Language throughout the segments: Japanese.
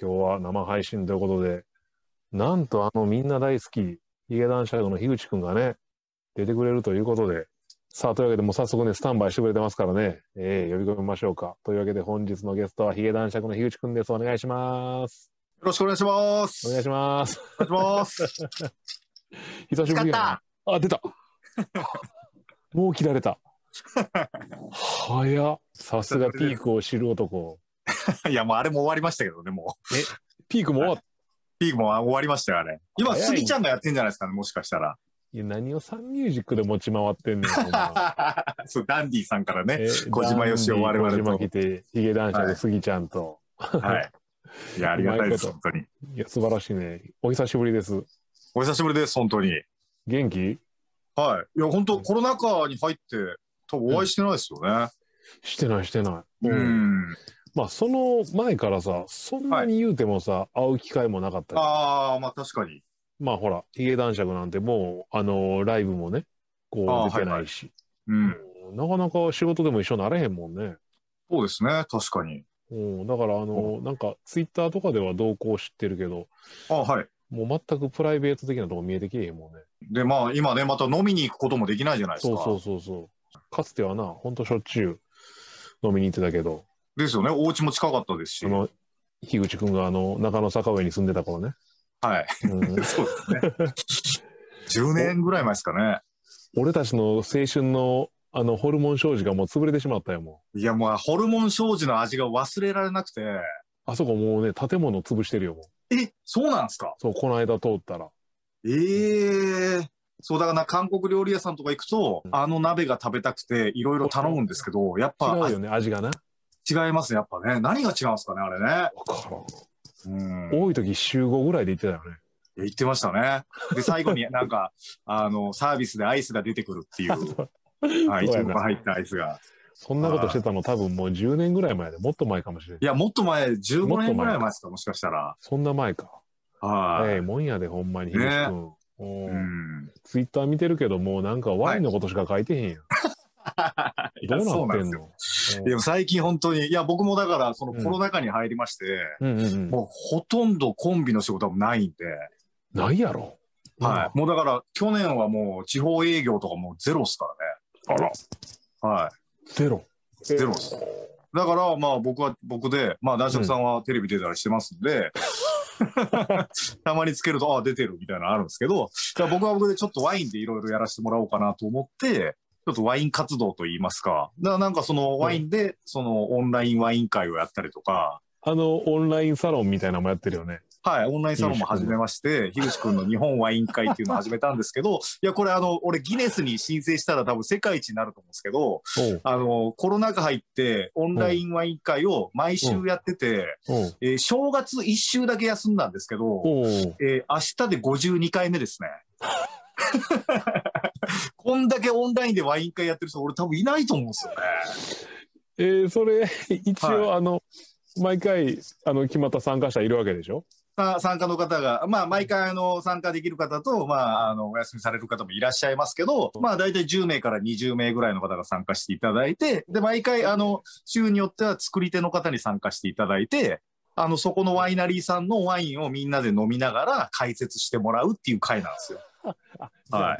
今日は生配信ということで、なんとみんな大好き、ヒゲ男爵の樋口くんがね、出てくれるということで、さあ、というわけで、もう早速ね、スタンバイしてくれてますからね、呼び込みましょうか。というわけで、本日のゲストはヒゲ男爵の樋口くんです。お願いします。よろしくお願いします。お願いします。お願いします。久しぶりやな。あ、出た。もう切られた。早っ。さすがピークを知る男。いや、もうあれも終わりましたけどね、もう。え、ピークも終わりましたよ、あれ。今、スギちゃんがやってんじゃないですかね、もしかしたら。いや、何をサンミュージックで持ち回ってんねん。そう、ダンディさんからね、小島よしお、我々と。小島来て、ヒゲ男爵でスギちゃんと。はい。いや、ありがたいです、本当に。いや、素晴らしいね。お久しぶりです。お久しぶりです、本当に。元気？はい。いや、本当、コロナ禍に入って、多分お会いしてないですよね。してない、してない。うん。まあ、その前からさ、そんなに言うてもさ、会う機会もなかった。ああ、まあ確かに。まあほら、ヒゲ男爵なんてもう、ライブもね、こう出てないし。うん。なかなか仕事でも一緒になれへんもんね。そうですね、確かに。うん。だから、なんか、ツイッターとかでは動向知ってるけど、ああ、はい。もう全くプライベート的なとこ見えてきえへんもんね。で、まあ今ね、また飲みに行くこともできないじゃないですか。そうそうそう。かつてはな、ほんとしょっちゅう飲みに行ってたけど、ですよね、お家も近かったですし。樋口君が中野坂上に住んでた頃ね。はい。うん、そうですね。10年ぐらい前ですかね。俺たちの青春の、ホルモン商事がもう潰れてしまったよ、もう。いや、もう、ホルモン商事の味が忘れられなくて。あそこもうね、建物潰してるよ、もう。え、そうなんですか？そう、この間通ったら。そうだからな、韓国料理屋さんとか行くと、うん、鍋が食べたくて、いろいろ頼むんですけど、やっぱ。違うよね、味がな。違いますね、やっぱね。何が違うんですかね、あれね。多い時週5ぐらいで行ってたよね。行ってましたね。で、最後になんか、サービスでアイスが出てくるっていう。はい、一部入ったアイスが。そんなことしてたの多分もう10年ぐらい前で、もっと前かもしれない。いや、もっと前、15年ぐらい前ですか、もしかしたら。そんな前か。はい。ええ、もんやで、ほんまに。ツイッター見てるけど、もうなんかワインのことしか書いてへんやん。どうなってんの？でも最近本当に、いや僕もだからそのコロナ禍に入りまして、もうほとんどコンビの仕事はないんで。ないやろ。はい。もうだから去年はもう地方営業とかもうゼロっすからね。あら。はい。ゼロ。ゼロっす。だからまあ僕は僕で、まあ男爵さんはテレビ出たりしてますんで、たまにつけると、ああ出てるみたいなのあるんですけど、僕は僕でちょっとワインでいろいろやらせてもらおうかなと思って、ちょっとワイン活動といいますか。なんかそのワインで、そのオンラインワイン会をやったりとか。オンラインサロンみたいなのもやってるよね。はい、オンラインサロンも始めまして、樋口くんの日本ワイン会っていうのを始めたんですけど、いや、これ俺ギネスに申請したら多分世界一になると思うんですけど、コロナ禍入ってオンラインワイン会を毎週やってて、正月1週だけ休んだんですけど、明日で52回目ですね。こんだけオンラインでワイン会やってる人、俺多分いないと思うんですよね。それ、一応、はい、毎回、決まった参加者いるわけでしょ？参加の方が、まあ、毎回、参加できる方と、まあ、お休みされる方もいらっしゃいますけど、まあ、大体10名から20名ぐらいの方が参加していただいて、で、毎回、週によっては作り手の方に参加していただいて、そこのワイナリーさんのワインをみんなで飲みながら解説してもらうっていう会なんですよ。はい。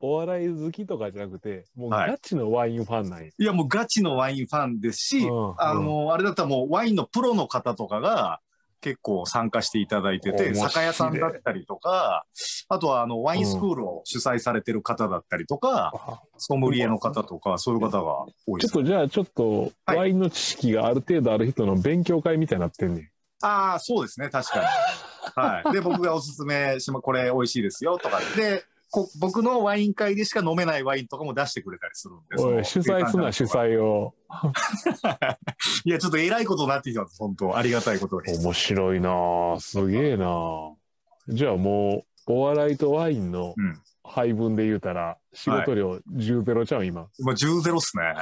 お笑い好きとかじゃなくて、もうガチのワインファンなんや。いや、もうガチのワインファンですし、あれだったらもうワインのプロの方とかが結構参加していただいてて、酒屋さんだったりとか、あとはワインスクールを主催されてる方だったりとか、ソムリエの方とか、そういう方が多いです。じゃあちょっと、ワインの知識がある程度ある人の勉強会みたいになってんねん。ああ、そうですね、確かに。はい。で、僕がおすすめしま、これ美味しいですよとかで、僕のワイン会でしか飲めないワインとかも出してくれたりするんです。おい、主催すな、主催を。いや、ちょっと偉いことになってきたんです、本当。ありがたいことに。面白いなぁ。すげえなぁ。じゃあもう、お笑いとワインの配分で言うたら、仕事量10-0ちゃう、今。今、10-0っすね。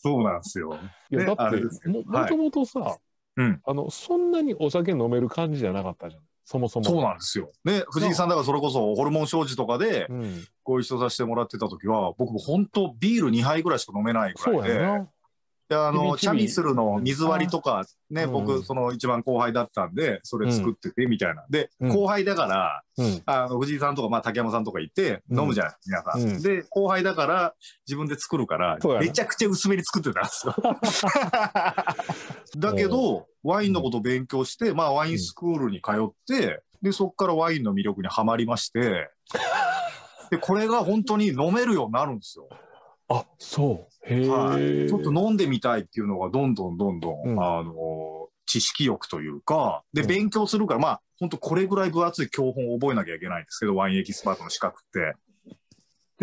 そうなんですよ。いや、だって、もともとさ、そんなにお酒飲める感じじゃなかったじゃん。そもそも。そうなんですよ。ね、藤井さんだからそれこそホルモン商事とかでご一緒させてもらってた時は、僕も本当ビール2杯ぐらいしか飲めないぐらいで。チャミスルの水割りとかね、僕その一番後輩だったんで、それ作っててみたいな。で、後輩だから、藤井さんとか、まあ竹山さんとかいて、飲むじゃないですか、皆さん。で、後輩だから、自分で作るから、めちゃくちゃ薄めに作ってたんですよ。だけど、ワインのことを勉強して、まあワインスクールに通って、で、そこからワインの魅力にはまりまして、で、これが本当に飲めるようになるんですよ。あ、そう。へえ、はい。ちょっと飲んでみたいっていうのがどんどん、知識欲というか、で、勉強するから、まあ、ほんとこれぐらい分厚い教本を覚えなきゃいけないんですけど、ワインエキスパートの資格って。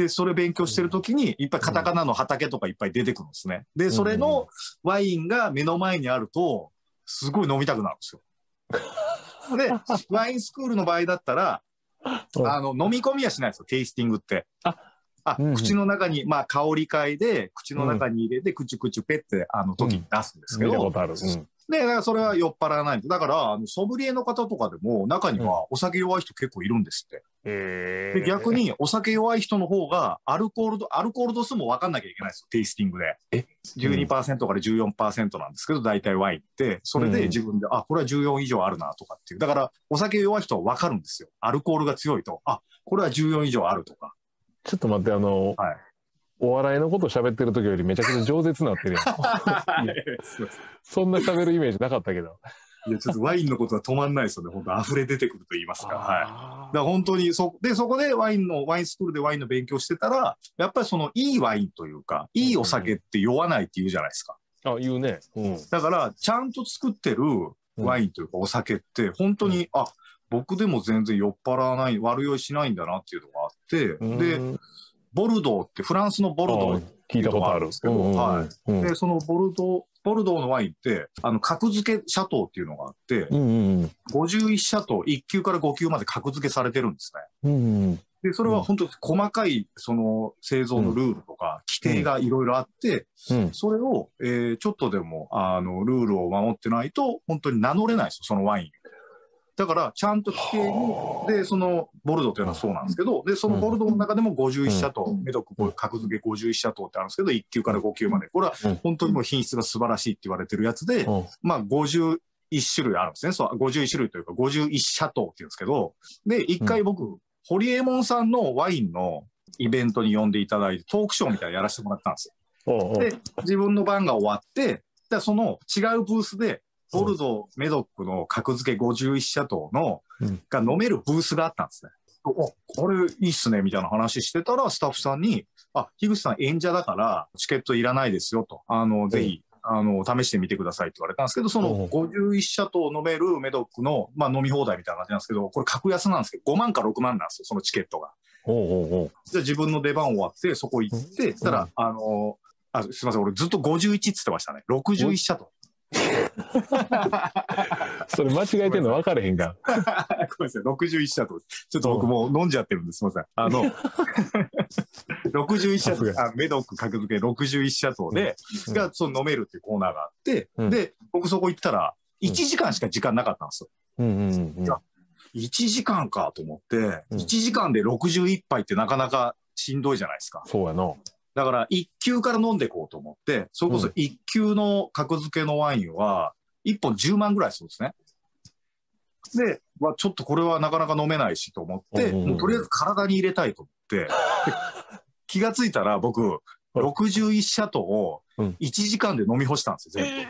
で、それ勉強してるときに、いっぱいカタカナの畑とかいっぱい出てくるんですね。で、それのワインが目の前にあると、すごい飲みたくなるんですよ。で、ワインスクールの場合だったら、飲み込みはしないですよ、テイスティングって。口の中に、まあ、香り嗅いで、口の中に入れて、口ペって、時に出すんですけど。で、それは酔っ払わないと。だから、ソムリエの方とかでも、中にはお酒弱い人結構いるんですって。で、逆に、お酒弱い人の方が、アルコール度数も分かんなきゃいけないですよ、テイスティングで。12% から 14% なんですけど、大体ワインって。それで自分で、あ、これは14以上あるな、とかっていう。だから、お酒弱い人は分かるんですよ。アルコールが強いと、あ、これは14以上あるとか。ちょっと待って、はい、お笑いのこと喋ってる時よりめちゃくちゃ饒舌になってるやん。そんな喋るイメージなかったけど。いや、ちょっとワインのことは止まんないですよね。本当溢れ出てくると言いますか。はい。だから本当に、そこでワインスクールでワインの勉強してたら、やっぱりその、いいワインというか、いいお酒って酔わないって言うじゃないですか。あ、言うね。だから、ちゃんと作ってるワインというか、お酒って、本当に、あ、僕でも全然酔っ払わない、悪酔いしないんだなっていうのがあって、で、ボルドーって、フランスのボルドーっていうのがあるんですけど、はい。で、そのボルドーのワインって、格付けシャトーっていうのがあって、51シャトー、1級から5級まで格付けされてるんですね。で、それは本当に細かい、製造のルールとか、規定がいろいろあって、それを、ちょっとでも、ルールを守ってないと、本当に名乗れないですよ、そのワイン。だから、ちゃんと規定に、で、その、ボルドーというのはそうなんですけど、で、そのボルドーの中でも51シャトー、メドク格付け51シャトーってあるんですけど、1級から5級まで。これは本当にもう品質が素晴らしいって言われてるやつで、まあ、51種類あるんですね。そう、51種類というか、51シャトーって言うんですけど、で、一回僕、ホリエモンさんのワインのイベントに呼んでいただいて、トークショーみたいなのやらせてもらったんですよ。で、自分の番が終わって、その違うブースで、ボルドー、メドックの格付け51シャトーの、が飲めるブースがあったんですね。これいいっすね、みたいな話してたら、スタッフさんに、あ、樋口さん演者だから、チケットいらないですよと、ぜひ、試してみてくださいって言われたんですけど、その51シャトー飲めるメドックの、まあ飲み放題みたいな感じなんですけど、これ格安なんですけど、5万か6万なんですよ、そのチケットが。じゃあ自分の出番終わって、そこ行って、そしたら、すいません、俺ずっと51って言ってましたね。61シャトー。それ間違えてんの分かれへんか。ごめんなさい、61シャトー。ちょっと僕もう飲んじゃってるんです。すみません。61シャトー、メドック格付け61シャトーで、が、その飲めるっていうコーナーがあって、で、僕そこ行ったら、1時間しか時間なかったんですよ。1時間かと思って、1時間で61杯ってなかなかしんどいじゃないですか。そうやな。だから、1級から飲んでいこうと思って、それこそ1級の格付けのワインは、1本10万ぐらいするんですね。で、ちょっとこれはなかなか飲めないしと思って、もうとりあえず体に入れたいと思って、気がついたら僕、61シャトーを1時間で飲み干したんですよ、全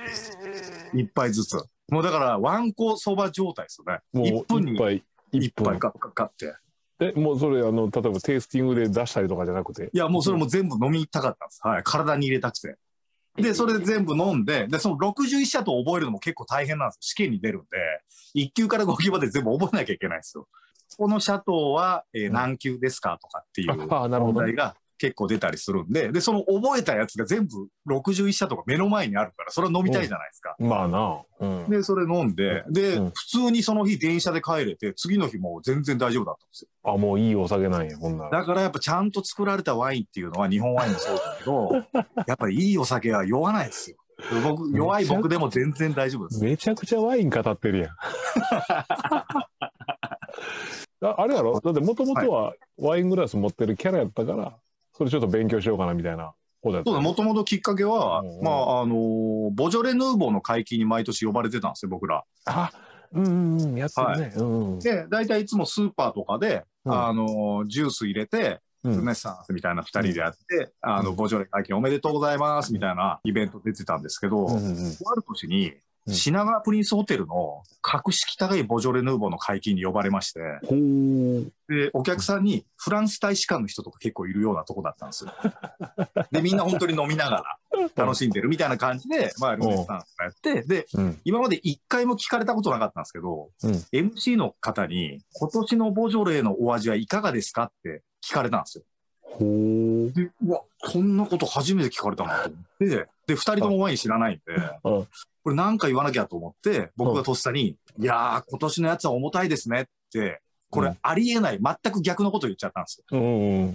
部。1杯ずつ。もうだから、わんこそば状態ですよね。1分に1杯かって。もうそれ、例えばテイスティングで出したりとかじゃなくて。いや、もうそれも全部飲みたかったんです。はい。体に入れたくて。で、それで全部飲んで、で、その61シャトー覚えるのも結構大変なんですよ。試験に出るんで、1級から5級まで全部覚えなきゃいけないんですよ。このシャトーは、何級ですかとかっていう問題が結構出たりするんで、で、その覚えたやつが全部61シャトーが目の前にあるから、それは飲みたいじゃないですか。まあな。で、それ飲んで、で、普通にその日電車で帰れて、次の日も全然大丈夫だったんですよ。あ、もういいお酒なんや、こんな。だからやっぱちゃんと作られたワインっていうのは、日本ワインもそうですけど、やっぱりいいお酒は酔わないですよ。弱い僕でも全然大丈夫です。めちゃくちゃワイン語ってるやん。あれやろ、だってもともとはワイングラス持ってるキャラやったから、それちょっと勉強しようかなみたいな。もともときっかけは、まあボジョレ・ヌーボーの解禁に毎年呼ばれてたんですよ、僕ら。あ、うん、やってるね。で、大体いつもスーパーとかで、ジュース入れて、ルネッサンスみたいな2人でやって、ボジョレ解禁おめでとうございますみたいなイベント出てたんですけど、ある年に、品川プリンスホテルの格式高いボジョレ・ヌーボーの解禁に呼ばれまして、でお客さんにフランス大使館の人とか結構いるようなとこだったんですよ。でみんな本当に飲みながら楽しんでるみたいな感じで、まあ、ルネッサンスやってで、今まで1回も聞かれたことなかったんですけど、MC の方に「今年のボジョレのお味はいかがですか?」って聞かれたんですよ。で、うわ、こんなこと初めて聞かれたなと思って、で2人ともワイン知らないんで。これなんか言わなきゃと思って、僕がとっさに、いやー、今年のやつは重たいですねって、これありえない、全く逆のこと言っちゃったんです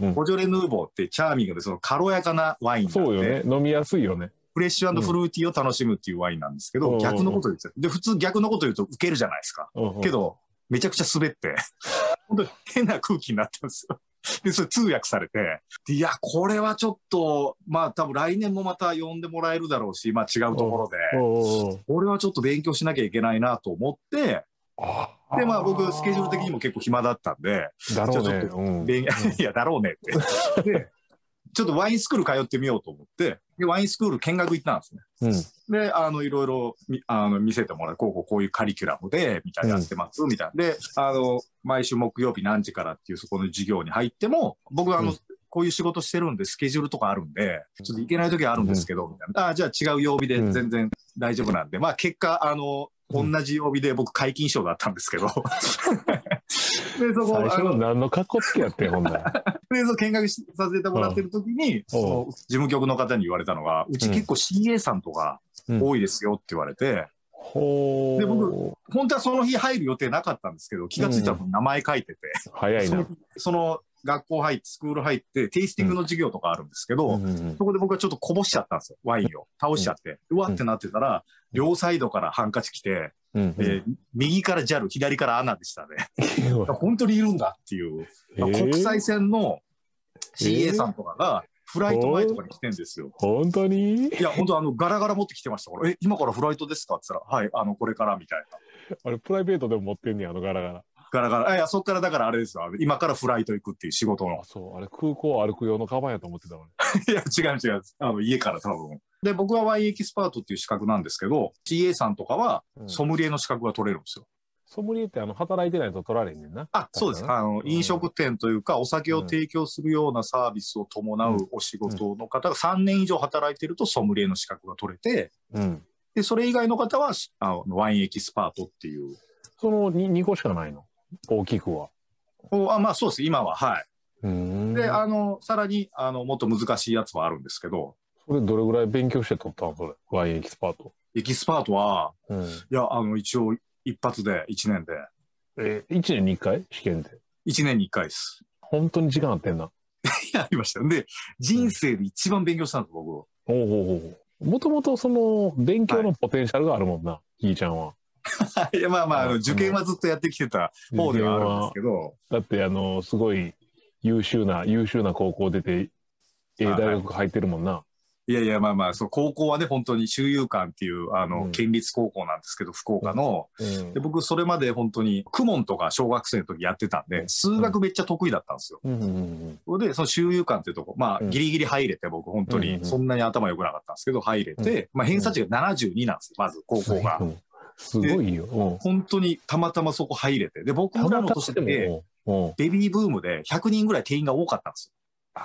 よ。ボジョレ・ヌーボーってチャーミングで、その軽やかなワインなんで。そうよね。飲みやすいよね。フレッシュ&フルーティーを楽しむっていうワインなんですけど、逆のこと言っちゃって。で、普通逆のこと言うとウケるじゃないですか。けど、めちゃくちゃ滑って、本当に変な空気になったんですよ。で、それ通訳されて、いや、これはちょっと、まあ多分来年もまた呼んでもらえるだろうし、まあ違うところで、これはちょっと勉強しなきゃいけないなと思って、で、まあ僕、スケジュール的にも結構暇だったんで、だろうね。いや、だろうねって。で、ちょっとワインスクール通ってみようと思って、で、ワインスクール見学行ったんですね。で、いろいろ見せてもらう、こういうカリキュラムで、みたいなやってます、みたいな。で、毎週木曜日何時からっていうそこの授業に入っても、僕はこういう仕事してるんで、スケジュールとかあるんで、ちょっと行けない時はあるんですけど、みたいな。ああ、じゃあ違う曜日で全然大丈夫なんで、まあ結果、同じ曜日で僕解禁賞だったんですけど。で、そこ最初の何の格好つけやってん、ほんなら。で、見学させてもらってる時に、事務局の方に言われたのが、うち結構 CA さんとか多いですよって言われて、で、僕、本当はその日入る予定なかったんですけど、気がついたら名前書いてて、早いな。その学校入って、スクール入って、テイスティングの授業とかあるんですけど、そこで僕はちょっとこぼしちゃったんですよ、ワインを。倒しちゃって。うわってなってたら、両サイドからハンカチ来て、右からジャル、左からアナでしたね。本当にいるんだっていう。国際線の CA さんとかが、フライト前とかに来てんですよ。本当に？いや、本当ガラガラ持ってきてましたから、え、今からフライトですかって言ったら、はい、これからみたいな。あれ、プライベートでも持ってんねや、ガラガラ。ガラガラ。いや、そっからだからあれですよ。今からフライト行くっていう仕事の。そう、あれ、空港を歩く用のカバンやと思ってたのに。いや、違う違う。家から多分。で、僕はワインエキスパートっていう資格なんですけど、CA さんとかはソムリエの資格が取れるんですよ。ソムリエって働いてないと取られんねんな。あ、そうです。飲食店というか、お酒を提供するようなサービスを伴うお仕事の方が3年以上働いてるとソムリエの資格が取れて、で、それ以外の方はワインエキスパートっていう。その2個しかないの？大きくは。あ、まあそうです。今は、はい。で、さらに、もっと難しいやつはあるんですけど、それどれぐらい勉強して取ったのそれ、ワインエキスパート。エキスパートは、いや、一応、一発で、1年で。1年に1回試験で。1年に1回です。本当に時間あってんな。ありました。で、人生で一番勉強したんです、僕。おうおうおう。もともと、勉強のポテンシャルがあるもんな、ひいちゃんは。いや、まあまあ、受験はずっとやってきてた方ではあるんですけど。だって、すごい優秀な高校出て、大学入ってるもんな。いやいや、まあまあ、その高校はね、本当に周遊館っていう、県立高校なんですけど、福岡の。で、僕、それまで本当に、公文とか小学生の時やってたんで、数学めっちゃ得意だったんですよ。で、その周遊館っていうとこ、まあ、ギリギリ入れて、僕、本当に、そんなに頭良くなかったんですけど、入れて、まあ、偏差値が72なんですよ、まず、高校が。すごいよ。本当に、たまたまそこ入れて。で、僕らの年で、ベビーブームで100人ぐらい定員が多かったんですよ。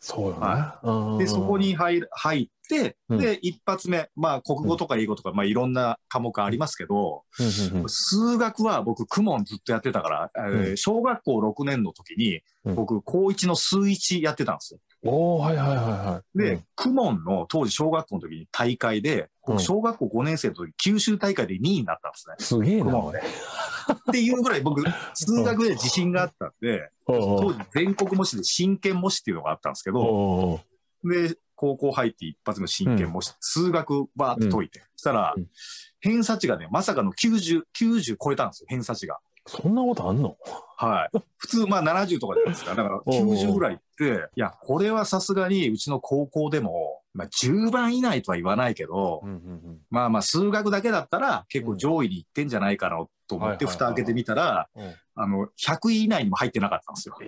そうよね。で、そこに入って、で、一発目、まあ、国語とか英語とか、まあ、いろんな科目ありますけど、数学は僕、公文ずっとやってたから、小学校6年の時に、僕、高1の数1やってたんですよ。おー、はいはいはいはい。で、公文の当時、小学校の時に大会で、僕、小学校5年生の時、九州大会で2位になったんですね。すげえな、俺。っていうぐらい僕、数学で自信があったんで、当時全国模試で真剣模試っていうのがあったんですけど、で、高校入って一発目真剣模試、数学バーって解いて、そしたら、偏差値がね、まさかの90超えたんですよ、偏差値が。そんなことあんの？はい。普通、まあ70とかじゃないですか。だから90ぐらいって、いや、これはさすがにうちの高校でも、まあ10番以内とは言わないけど、うんうんうん、まあまあ数学だけだったら結構上位にいってんじゃないかなと思って蓋開けてみたら、100位以内にも入ってなかったんですよ。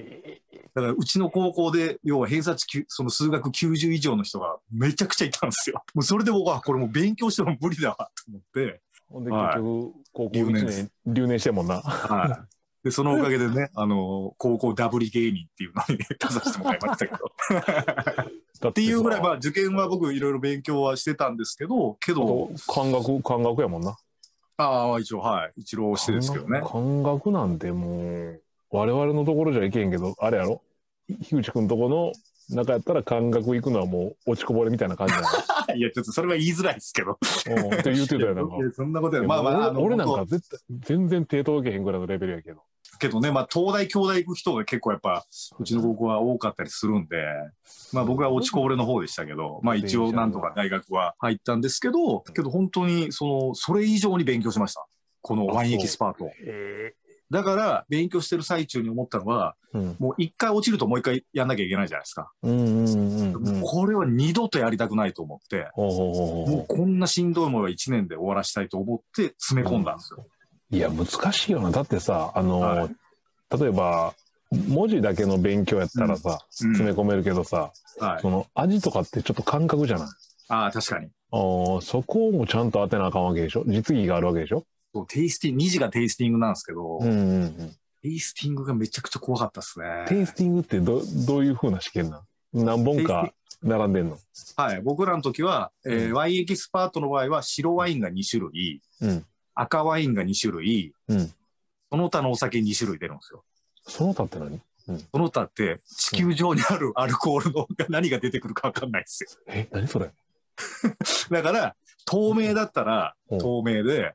だからうちの高校で、要は偏差値、その数学90以上の人がめちゃくちゃいたんですよ。もうそれで僕はこれもう勉強しても無理だわと思って、で結局、高校1年、留年してもんな。はい。で、そのおかげでね、高校ダブリ芸人っていうのに出させてもらいましたけど。っていうぐらい、まあ、受験は僕いろいろ勉強はしてたんですけど。漢学やもんな。ああ、一応、はい。一浪してですけどね。漢学なんてもう、我々のところじゃいけんけど、あれやろ？樋口くんとこの中やったら漢学行くのはもう落ちこぼれみたいな感じだ。いや、ちょっとそれは言いづらいですけど。って言うてたよ、なんか。そんなことや。まあまあ、俺なんか絶対、全然手届けへんぐらいのレベルやけど。まあ、東大、京大行く人が結構やっぱ、うちの高校は多かったりするんで、まあ僕は落ちこぼれの方でしたけど、まあ一応なんとか大学は入ったんですけど本当に、それ以上に勉強しました。このワインエキスパート。だから、勉強してる最中に思ったのは、もう一回落ちるともう一回やんなきゃいけないじゃないですか。これは二度とやりたくないと思って、もうこんなしんどいものは一年で終わらしたいと思って詰め込んだんですよ。いや、難しいよな。だってさ、はい、例えば、文字だけの勉強やったらさ、詰め込めるけどさ、はい、その味とかってちょっと感覚じゃない？ああ、確かに。そこもちゃんと当てなあかんわけでしょ？実技があるわけでしょ？そう、テイスティング、2時がテイスティングなんですけど、テイスティングがめちゃくちゃ怖かったっすね。テイスティングってどういう風な試験なん？何本か並んでんの？はい、僕らの時は、ワインエキスパートの場合は白ワインが2種類、赤ワインが2種類、その他のお酒2種類出るんですよ。その他って何？その他って地球上にあるアルコールのが何が出てくるか分かんないですよ。何それ？だから、透明だったら透明で、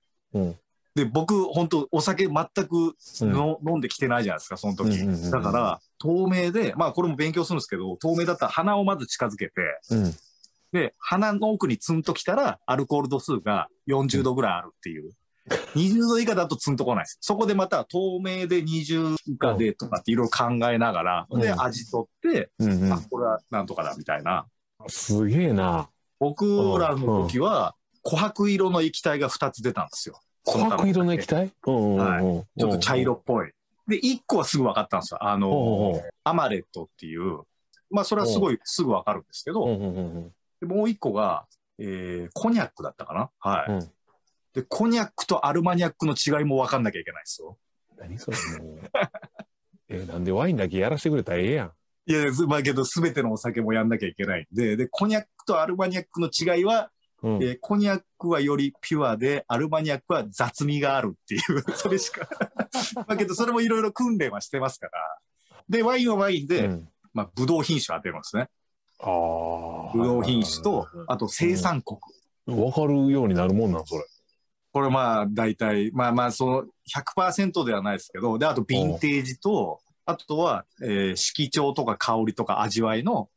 で、僕、本当お酒全く飲んできてないじゃないですか、その時。だから、透明で、まあこれも勉強するんですけど、透明だったら鼻をまず近づけて、で、鼻の奥にツンときたらアルコール度数が40度ぐらいあるっていう。20度以下だとツンとこないです。そこでまた透明で20以下でとかっていろいろ考えながら、で、味取って、あ、これはなんとかだみたいな。すげえな。僕らの時は、琥珀色の液体が2つ出たんですよ。琥珀色の液体？はい。ちょっと茶色っぽい。で、1個はすぐ分かったんですよ。アマレットっていう、まあそれはすごいすぐ分かるんですけど、もう1個が、コニャックだったかな？はい。で、コニャックとアルマニャックの違いも分かんなきゃいけないですよ。何それもう。なんでワインだけやらせてくれたらええやん。いや、まあけど、すべてのお酒もやんなきゃいけないんで、で、コニャックとアルマニャックの違いは、コニャックはよりピュアで、アルマニャックは雑味があるっていう、それしか。まあけど、それもいろいろ訓練はしてますから。で、ワインはワインで、まあ、ブドウ品種当てるんですね。ブドウ品種と、あと生産国。わかるようになるもんなん、それ。これまあ、大体、まあまあ、その、100% ではないですけど、で、あと、ヴィンテージと、あとは、色調とか香りとか味わいの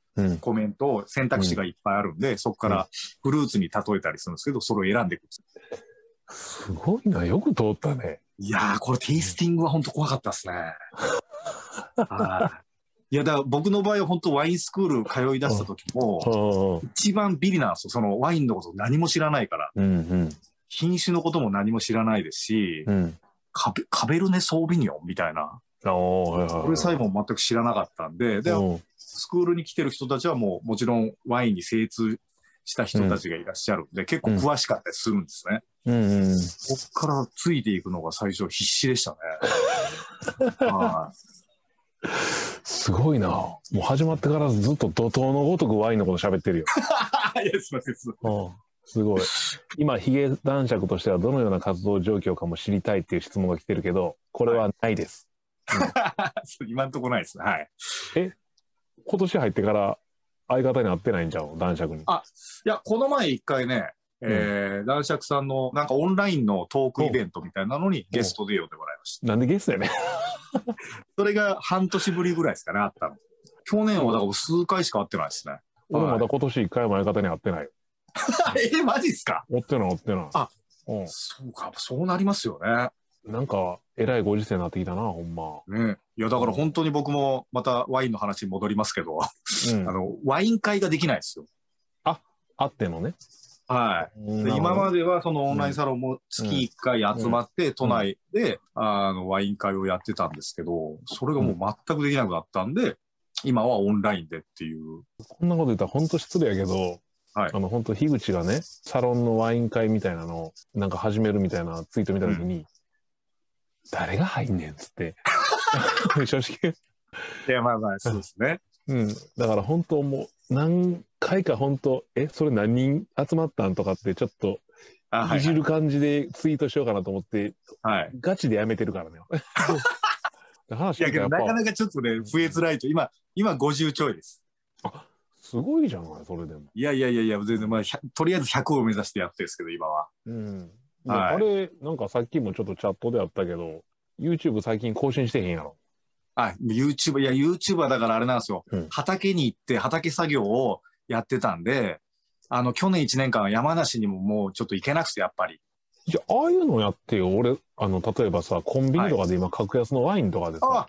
コメントを選択肢がいっぱいあるんで、そこからフルーツに例えたりするんですけど、それを選んでいく。すごいな、よく通ったね。いやー、これテイスティングは本当怖かったですね。いや、だから僕の場合は本当ワインスクール通い出した時も、一番ビリなんですよ。そのワインのこと何も知らないから。品種のことも何も知らないですし、カベルネソービニョンみたいな。それさえも全く知らなかったんで、で、スクールに来てる人たちはもうもちろんワインに精通した人たちがいらっしゃるんで、結構詳しかったりするんですね。こっからついていくのが最初必死でしたね。すごいな。もう始まってからずっと怒涛のごとくワインのこと喋ってるよ。いや、すいません、すいません。すごい。今、ヒゲ男爵としてはどのような活動状況かも知りたいっていう質問が来てるけど、これはないです。今んとこないですね。はい。今年入ってから相方に会ってないんちゃう？男爵に。あ、いや、この前一回ね、男爵さんのなんかオンラインのトークイベントみたいなのにゲストで呼んでもらいました。なんでゲストやねん。それが半年ぶりぐらいですかね、会ったの。去年はだから数回しか会ってないですね。俺まだ今年一回も相方に会ってないよ。マジっすか？会ってない。あ、そうか、そうなりますよね。なんかえらいご時世になってきたな、ほんま。ね、いやだから本当に僕もまたワインの話に戻りますけど、うん、ワイン会ができないですよ。あってのね。はい。で今まではそのオンラインサロンも月1回集まって都内で、ワイン会をやってたんですけど、それがもう全くできなくなったんで、今はオンラインでっていう。こんなこと言ったら本当失礼やけど、はい、本当樋口がね、サロンのワイン会みたいなのをなんか始めるみたいなツイート見たときに、誰が入んねんっつって。正直。いやまあまあそうですね。うん。だから本当もう何回か本当それ何人集まったんとかってちょっといじる感じでツイートしようかなと思って、はい、ガチでやめてるからね。いやけどなかなかちょっとね増えづらいと今50ちょいです。あ、すごいじゃないそれでも。いやいやいやいや全然まあとりあえず100を目指してやってるんですけど今は。うん。はい、あれなんかさっきもちょっとチャットであったけど YouTube 最近更新してへんやろ。YouTube、いや YouTuber だからあれなんですよ、うん、畑に行って畑作業をやってたんで去年1年間は山梨にももうちょっと行けなくてやっぱり。じゃああいうのやってよ俺例えばさコンビニとかで今格安のワインとかでさ、は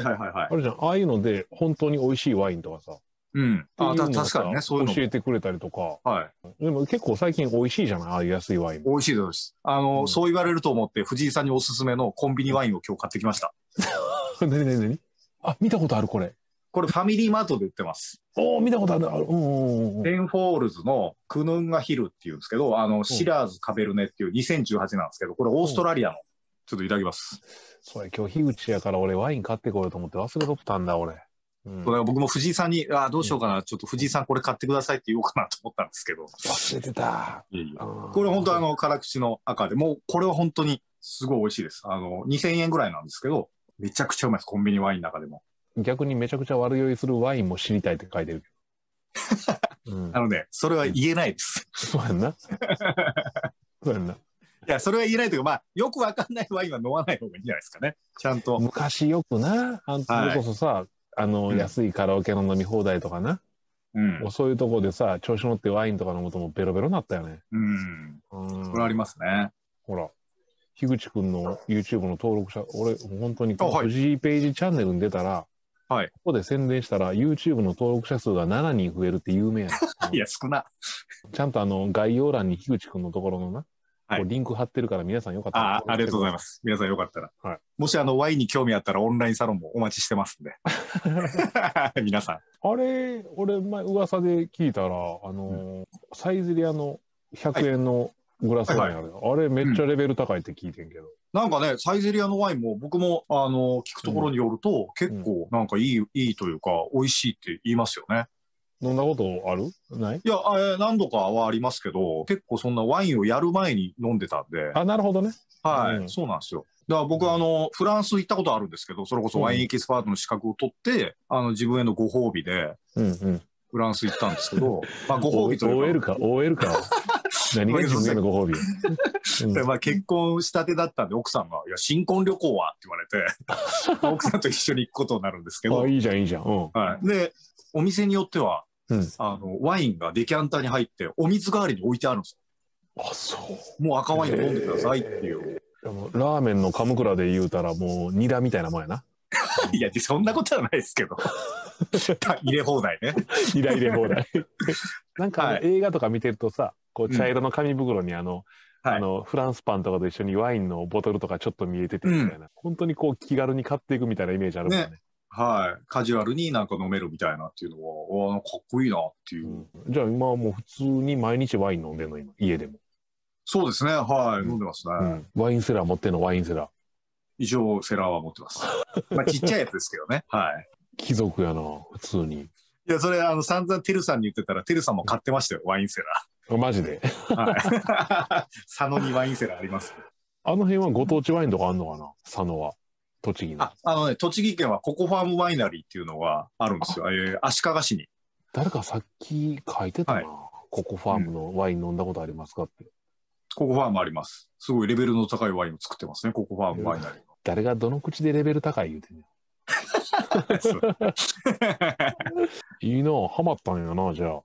い、あるじゃんああいうので本当に美味しいワインとかさ、うん、確かにねそういうの教えてくれたりとか、はい、でも結構最近美味しいじゃないああいう安いワイン。美味しいです。そう言われると思って藤井さんにおすすめのコンビニワインを今日買ってきました。何あ、見たことあるこれ。これファミリーマートで売ってます。おお、見たことある。テンフォールズのクヌンガヒルっていうんですけど、シラーズカベルネっていう2018なんですけど、これオーストラリアの。ちょっといただきます。それ今日樋口やから俺ワイン買ってこようと思って忘れとったんだ俺。うん、これ僕も藤井さんにどうしようかな、ちょっと藤井さんこれ買ってくださいって言おうかなと思ったんですけど。忘れてた。これ本当辛口の赤で、もうこれは本当にすごい美味しいです。2000円ぐらいなんですけど。めちゃくちゃうまいです、コンビニワインの中でも。逆にめちゃくちゃ悪酔いするワインも知りたいって書いてるけど。ね、それは言えないです。そうやんな。そうやんな。いや、それは言えないというか、まあ、よくわかんないワインは飲まない方がいいんじゃないですかね。ちゃんと。昔よくな、それこそさ、安いカラオケの飲み放題とかな。うん。そういうとこでさ、調子乗ってワインとか飲むともベロベロになったよね。それありますね。ほら。樋口くんの YouTube の登録者、俺、本当に、藤井ページチャンネルに出たら、はい、ここで宣伝したら、YouTube の登録者数が7人増えるって有名やん。いや、少な。ちゃんと概要欄に樋口くんのところのな、はい、リンク貼ってるから、皆さんよかったら。ありがとうございます。皆さんよかったら。はい、もし、ワインに興味あったら、オンラインサロンもお待ちしてますんで。皆さん。あれ、俺、前、噂で聞いたら、サイゼリアの100円の、はい、グラスワインある、あれめっちゃレベル高いって聞いてんけど、なんかねサイゼリアのワインも僕も聞くところによると、うん、結構なんかいいというか美味しいって言いますよね。飲んだことある？ない？いや、何度かはありますけど、結構そんなワインをやる前に飲んでたんで。あ、なるほどね。はい、うん、そうなんですよ。だから僕はフランス行ったことあるんですけど、それこそワインエキスパートの資格を取って、うん、自分へのご褒美でフランス行ったんですけど、まあご褒美というか。OL か。何が自分へのご褒美結婚したてだったんで、奥さんが「いや新婚旅行は」って言われて奥さんと一緒に行くことになるんですけど、いいじゃんいいじゃん、はい、でお店によっては、うん、ワインがデキャンターに入ってお水代わりに置いてあるんですよ。あ、そうもう赤ワイン飲んでくださいっていう、ラーメンの神楽で言うたらもうニラみたいなもんやな。いやそんなことはないですけど入れ放題ね。入れ放題。なんか、はい、映画とか見てるとさ、こう茶色の紙袋にフランスパンとかと一緒にワインのボトルとかちょっと見えててみたいな、うん、本当にこう気軽に買っていくみたいなイメージあるもんね。はい、カジュアルになんか飲めるみたいなっていうのは、かっこいいなっていう、うん、じゃあ今はもう普通に毎日ワイン飲んでるの今家でも？そうですね、はい、うん、飲んでますね、うん、ワインセラー持ってんの？ワインセラー一応セラーは持ってます。まあちっちゃいやつですけどね。はい、貴族やな普通に。いやそれ散々テルさんに言ってたらテルさんも買ってましたよ、ワインセラー。マジで。はい。佐野にワインセラーあります。あの辺はご当地ワインとかあんのかな、佐野は。栃木の。ね、栃木県はココファームワイナリーっていうのがあるんですよ。足利市に。誰かさっき書いてたな。はい、ココファームのワイン飲んだことありますかって。うん、ココファームあります。すごいレベルの高いワインを作ってますね、ココファームワイナリーの。誰がどの口でレベル高い言うてんねん。いいな、ハマったんやな、じゃあ。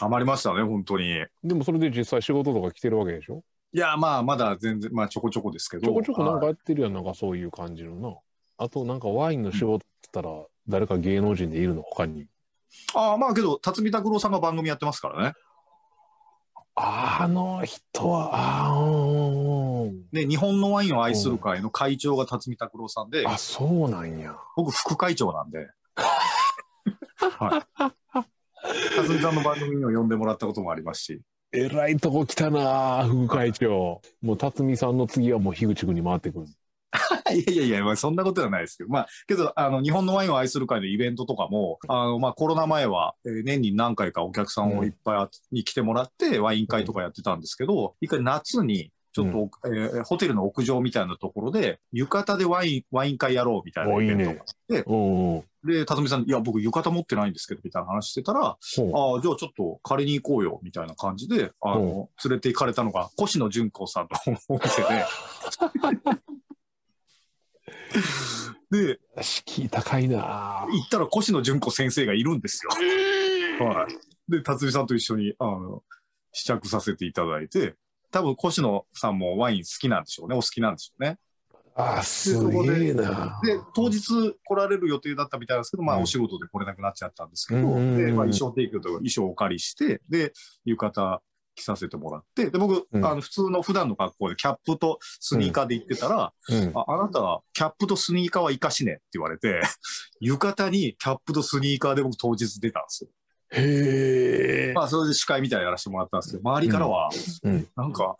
余りましたね本当に。でもそれで実際仕事とか来てるわけでしょ？いや、まあ、まだ全然、まあ、ちょこちょこですけど。ちょこちょこなんかやってるやん、なんかそういう感じのな。あと、なんかワインの仕事って言ったら、誰か芸能人でいるの、他に。ああ、まあけど、辰巳拓郎さんが番組やってますからね。あの人は、で、日本のワインを愛する会の会長が辰巳拓郎さんで。あ、そうなんや。僕、副会長なんで。はい。辰巳さんの番組にも呼んでもらったこともありますし。えらいとこ来たな、副会長。もう辰巳さんの次はもう樋口君に回ってくる。いやいやいや、まあ、そんなことはないですけど、まあ、けど、日本のワインを愛する会のイベントとかも、まあ、コロナ前は、年に何回かお客さんをいっぱいに来てもらって、ワイン会とかやってたんですけど、一回夏に、ちょっと、ホテルの屋上みたいなところで、浴衣でワイン会やろうみたいなイベントがあって、いいね、で、辰巳さん、いや、僕、浴衣持ってないんですけど、みたいな話してたら、ああ、じゃあちょっと借りに行こうよ、みたいな感じで、連れて行かれたのが、越野純子さんのお店で、で、敷居高いな。行ったら越野純子先生がいるんですよ。はい。で、辰巳さんと一緒に、試着させていただいて、多分越野さんもワイン好きなんでしょうね。お好きなんでしょうね。ああ、すげえな。で、当日来られる予定だったみたいですけど、まあ、お仕事で来れなくなっちゃったんですけど、で、まあ、衣装提供とか衣装をお借りして、で、浴衣着させてもらって、で、僕、普通の普段の格好でキャップとスニーカーで行ってたら、あなた、キャップとスニーカーは生かしねって言われて、浴衣にキャップとスニーカーで僕当日出たんですよ。へー。まあ、それで司会みたいなやらせてもらったんですけど、周りからは、なんか、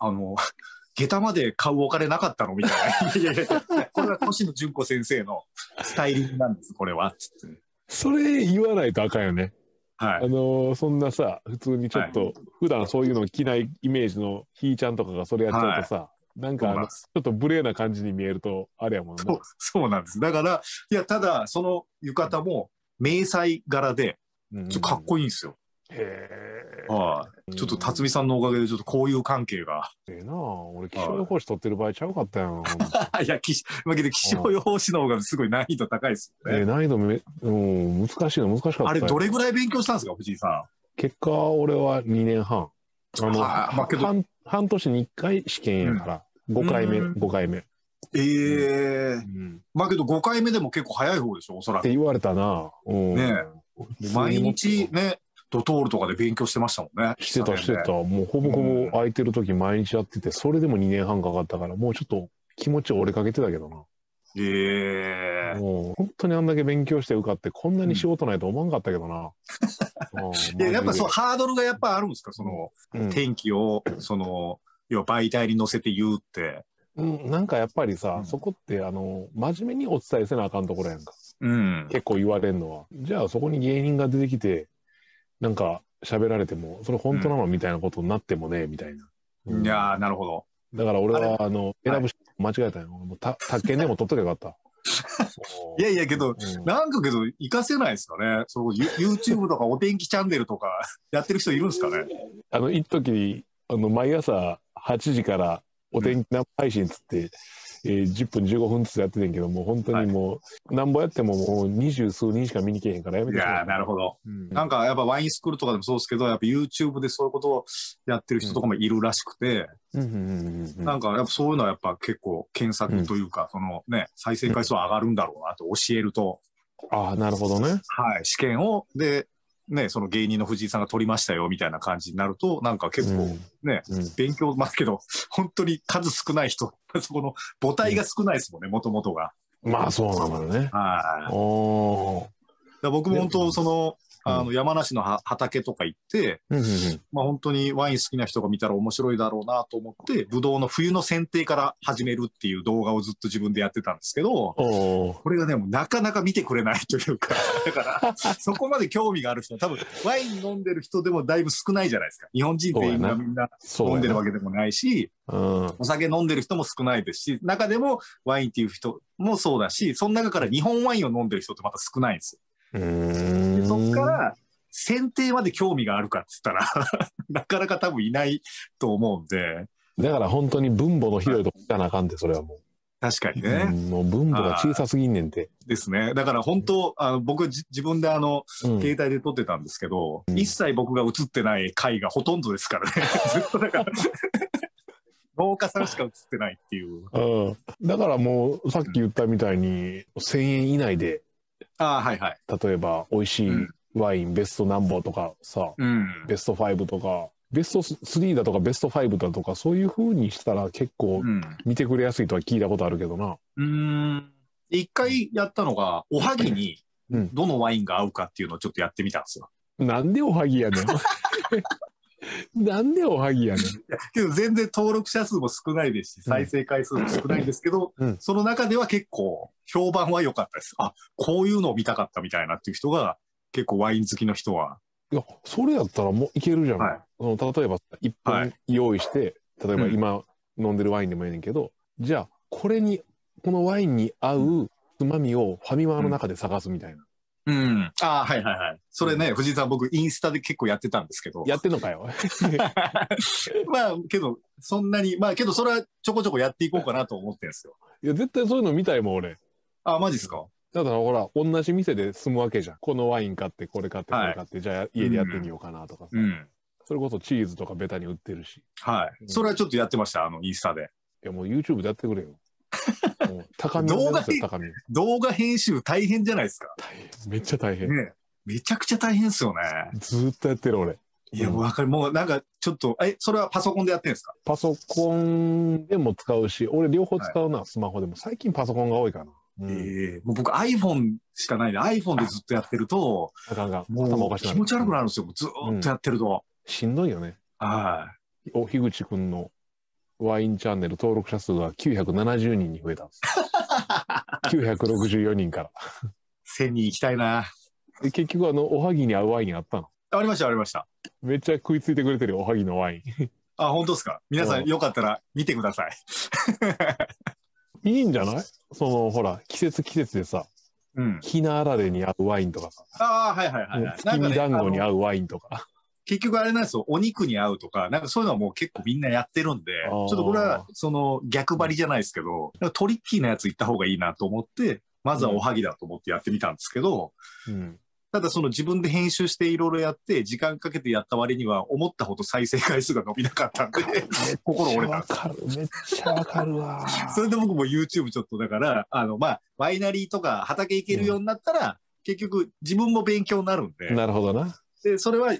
下駄まで買うお金なかったのみたいな。いやいやいや、これは越野純子先生のスタイリングなんです、これは。つって。それ言わないとあかんよね。はい、そんなさ、普通にちょっと、普段そういうの着ないイメージのひーちゃんとかがそれやっちゃうとさ、はい、なんかちょっと無礼な感じに見えると、あれやもんね。そうなんです。だから、いや、ただ、その浴衣も、迷彩柄で、ちょっとかっこいいんですよ。へちょっと辰巳さんのおかげで、ちょっと交友関係が。なあ、俺、気象予報士取ってる場合ちゃうかったやん。いや、気象予報士の方がすごい難易度高いですよね。難易度難しいの、難しかった。あれ、どれぐらい勉強したんですか、藤井さん。結果、俺は2年半。半年に1回試験やから、5回目。ええ。まあけど、5回目でも結構早い方でしょ、おそらく。って言われたな。ね毎日ね。ドトールとかで勉強してましたもんね。してた。もうほぼほぼ空いてる時毎日やってて、それでも2年半かかったから、もうちょっと気持ち折れかけてたけどな。もう本当にあんだけ勉強して受かって、こんなに仕事ないと思わんかったけどな。やっぱそう、ハードルがやっぱあるんですか？その、天気を、要は媒体に乗せて言うって。なんかやっぱりさ、そこって、真面目にお伝えせなあかんところやんか。結構言われるのは。じゃあそこに芸人が出てきて、なんか喋られても、それ本当なのみたいなことになってもね、みたいな。いやー、なるほど。だから俺は、選ぶ人間違えたよ。もう、宅建でも取っとけばよかった。いやいや、けど、なんかけど、活かせないですかね。YouTube とかお天気チャンネルとか、やってる人いるんですかね。一時、毎朝8時からお天気生配信つって、10分15分ずつやっててんけど、もう本当にもう、なんぼやってももう二十数人しか見に来へんからやめて。いやー、なるほど。なんかやっぱワインスクールとかでもそうですけど、やっぱ YouTube でそういうことをやってる人とかもいるらしくて、なんかやっぱそういうのはやっぱ結構検索というか、そのね、再生回数は上がるんだろうなと教えると。ああ、なるほどね。はい、試験を、で、ね、その芸人の藤井さんが取りましたよみたいな感じになると、なんか結構ね、勉強、まあけど、本当に数少ない人、そこの母体が少ないですもんね、もともとが。まあそうなのね。はい。僕も本当、山梨の畑とか行って、まあ本当にワイン好きな人が見たら面白いだろうなと思って、ぶどうの冬の剪定から始めるっていう動画をずっと自分でやってたんですけど、これがね、もうなかなか見てくれないというか、だから、そこまで興味がある人、多分ワイン飲んでる人でもだいぶ少ないじゃないですか。日本人全員がみんな飲んでるわけでもないし、お酒飲んでる人も少ないですし、中でもワインっていう人もそうだし、その中から日本ワインを飲んでる人ってまた少ないんですよ。でそっから剪定まで興味があるかっつったらなかなか多分いないと思うんで、だから本当に分母の広いとこ行かなあかんで、それはもう確かにね、もう分母が小さすぎんねんてですね。だから本当僕自分で携帯で撮ってたんですけど、一切僕が映ってない回がほとんどですからねずっとだから農家さんしか映ってないっていう、うん、だからもうさっき言ったみたいに、うん、1,000円以内で、あ、はいはい、例えば美味しいワイン、うん、ベスト何本とかさ、うん、ベスト5とかベスト3だとかベスト5だとかそういう風にしたら結構見てくれやすいとは聞いたことあるけどな。一回やったのがおはぎにどのワインが合うかっていうのをちょっとやってみたんですよ。うん、なんでおはぎやねんなんでおはぎやねんけど全然登録者数も少ないですし再生回数も少ないんですけど、うん、その中では結構評判は良かったです。あ、こういうのを見たかったみたいなっていう人が結構ワイン好きの人は。いや、それやったらもういけるじゃん、はい、その例えば1本用意して、はい、例えば今飲んでるワインでもいいねんけど、うん、じゃあこれにこのワインに合うつまみをファミマの中で探すみたいな。うん、うん、ああはいはいはい。それね、うん、藤井さん僕インスタで結構やってたんですけど。やってんのかよまあけどそんなにまあけどそれはちょこちょこやっていこうかなと思ってるんですよ。いや絶対そういうの見たいもん俺。あ、マジっすか。だからほら同じ店で住むわけじゃん。このワイン買ってこれ買ってこれ買って、はい、じゃあ家でやってみようかなとかさ、うん、それこそチーズとかベタに売ってるし、はい、うん、それはちょっとやってました、あのインスタで。いやもう YouTube でやってくれよもう高見を目指せ。高見動画編集大変じゃないですか。大変、めっちゃ大変、ね、めちゃくちゃ大変っすよね。ずっとやってる俺。いや、わかる。もうなんかちょっと、それはパソコンでやってるんですか。パソコンでも使うし俺両方使うな、はい、スマホでも。最近パソコンが多いかな。うん、もう僕 iPhone しかないで iPhone でずっとやってるともう気持ち悪くなるんですよ、ずっとやってると、うん、しんどいよね。はい、お樋口くんのワインチャンネル登録者数が970人に増えたんです964人から1000人行きたいな。結局おはぎに合うワインあったの。ありましたありました。めっちゃ食いついてくれてるよ、おはぎのワインあ、本当ですか。皆さんよかったら見てくださいいいんじゃない、そのほら季節季節でさ、うん、ひなあられに合うワインとかさ、あ、はいはいはいはい、月見団子に合うワインとか、結局あれなんですよ、お肉に合うとかなんかそういうのはもう結構みんなやってるんで、ちょっとこれはその逆張りじゃないですけど、うん、トリッキーなやついった方がいいなと思ってまずはおはぎだと思ってやってみたんですけど、うん、ただその自分で編集していろいろやって時間かけてやった割には思ったほど再生回数が伸びなかったんで心折れたんです。めっちゃわかるわそれで僕も YouTube ちょっとだからまあワイナリーとか畑行けるようになったら、うん、結局自分も勉強になるんで。なるほどな。でそれは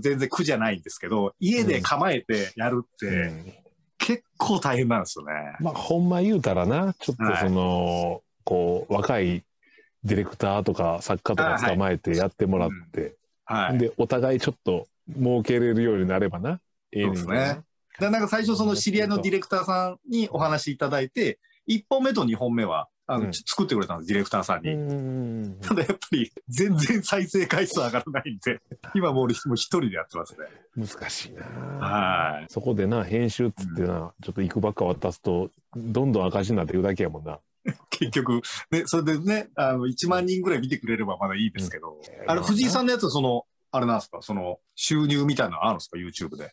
全然苦じゃないんですけど家で構えてやるって、うん、結構大変なんですよね。まあほんま言うたらな、ちょっとその、はい、こう若いディレクターとか作家とか捕まえてやってもらって、はいはい、でお互いちょっと儲けれるようになればな。そうですね。だなんか最初その知り合いのディレクターさんにお話いただいて1本目と2本目は作ってくれたんです、ディレクターさんに。ただやっぱり全然再生回数上がらないんで今もう俺一人でやってますね。難しいな。はい、そこでな編集っつってな、うん、ちょっといくばっか渡すとどんどん赤字になってるだけやもんな結局、ね、それでね1万人ぐらい見てくれればまだいいですけど、うん、藤井さんのやつはそのあれなんですか、その収入みたいなのあるんですか YouTube で。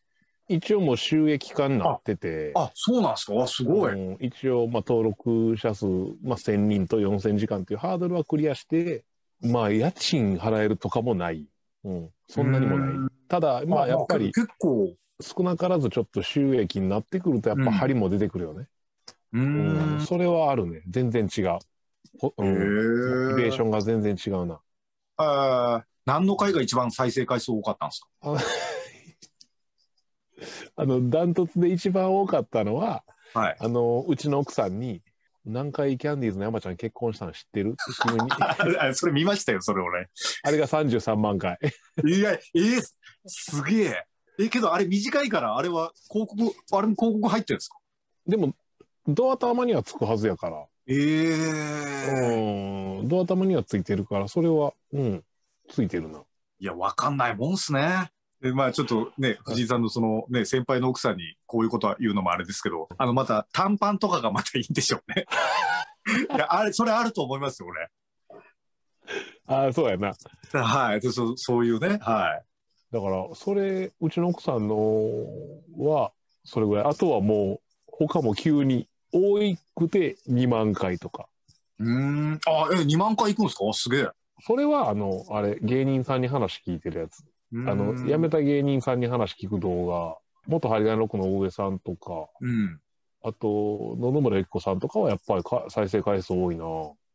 一応もう収益化になってて。あ、そうなんですか。わ、すごい。一応まあ登録者数、まあ、1,000 人と 4,000 時間っていうハードルはクリアして、まあ、家賃払えるとかもない、うん、そんなにもない。ただまあやっぱり結構少なからずちょっと収益になってくるとやっぱ張りも出てくるよね。うん、うん、それはあるね。全然違う、うん、モチベーションが全然違うな。何の回が一番再生回数多かったんですかダントツで一番多かったのは、はい、うちの奥さんに「南海キャンディーズの山ちゃん結婚したの知ってる？」急にそれ見ましたよ、それ俺。あれが33万回いやすげえ。けどあれ短いからあれは広告、あれも広告入ってるんですか。でもドア頭にはつくはずやから。ドア頭にはついてるからそれはうんついてるな。いや分かんないもんっすね。まあちょっとね、藤井さんのそのね、先輩の奥さんにこういうことは言うのもあれですけど、また短パンとかがまたいいんでしょうねいやあれ、それあると思いますよ俺。ああそうやな。はい、そういうね。はい、だからそれうちの奥さんのはそれぐらい。あとはもう他も急に多くて2万回とか。あえ2万回いくんですか。すげえ。それはあれ芸人さんに話聞いてるやつ。辞めた芸人さんに話聞く動画元ハリガンロックの大上さんとか、うん、あと野々村ゆき子さんとかはやっぱり再生回数多いな。